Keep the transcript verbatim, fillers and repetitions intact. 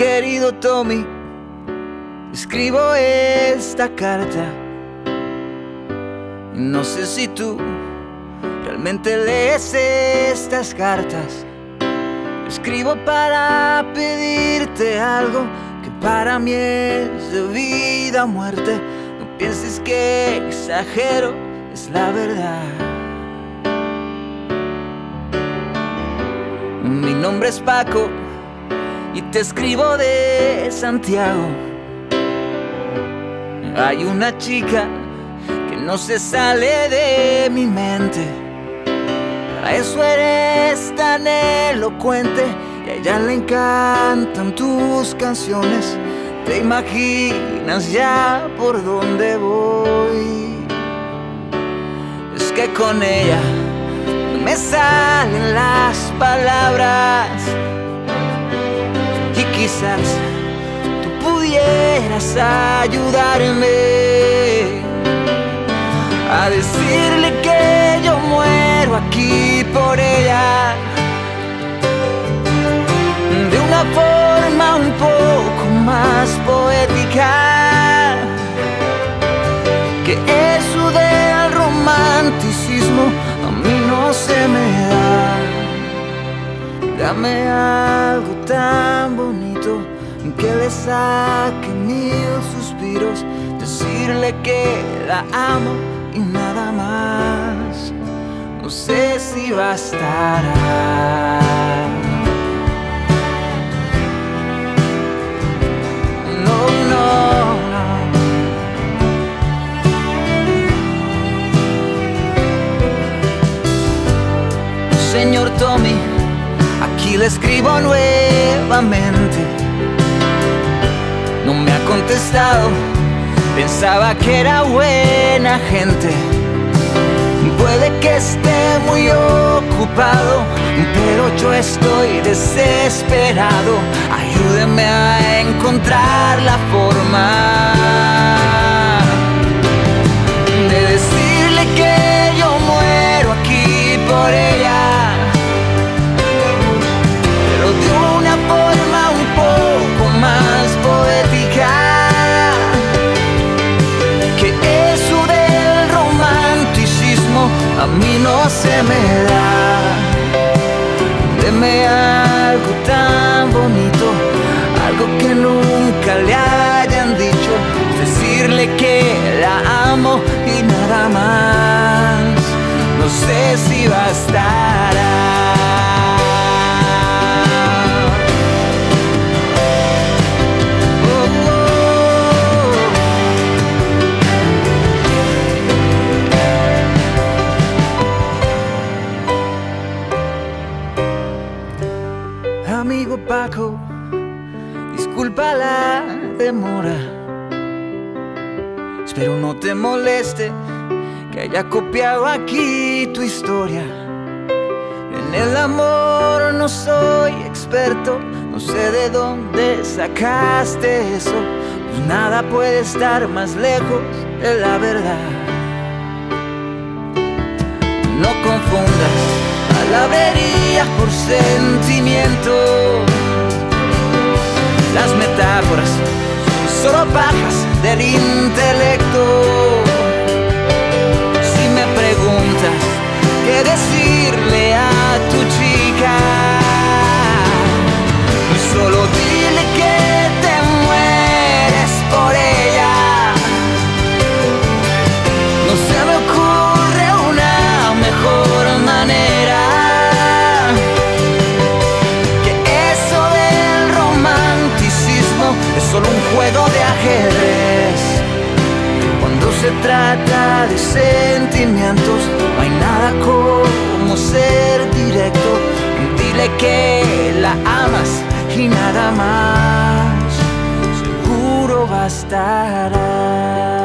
Querido Tommy, escribo esta carta. No sé si tú realmente lees estas cartas. Escribo para pedirte algo que para mí es de vida o muerte. No pienses que exagero, es la verdad. Mi nombre es Paco y te escribo de Santiago. Hay una chica que no se sale de mi mente. Para eso eres tan elocuente y a ella le encantan tus canciones. Te imaginas ya por dónde voy. Es que con ella no me salen las palabras. Quizás tú pudieras ayudarme a decirle que yo muero aquí por ella, de una forma un poco más poética, que eso del romanticismo a mí no se me da. Dame algo tan bonito que le saque mil suspiros, decirle que la amo y nada más. No sé si bastará. No, no, no. Señor Tommy, aquí le escribo nuevamente. No me ha contestado, pensaba que era buena gente. Puede que esté muy ocupado, pero yo estoy desesperado. Ayúdeme a encontrar la forma de decirle que yo muero aquí por ella. A mí no se me da. Deme algo tan bonito, algo que nunca le hayan dicho, decirle que la amo y nada más. No sé si bastará. Amigo Paco, disculpa la demora. Espero no te moleste que haya copiado aquí tu historia. En el amor no soy experto, no sé de dónde sacaste eso. Pues nada puede estar más lejos de la verdad. No confundas palabrerías por sentimiento. Las metáforas son solo pajas del intelecto. Si me preguntas qué decirle a tu chica, solo dile que te mueres por ella. No se me ocurre una mejor manera. Solo un juego de ajedrez. Cuando se trata de sentimientos, no hay nada como ser directo. Dile que la amas y nada más. Seguro bastará.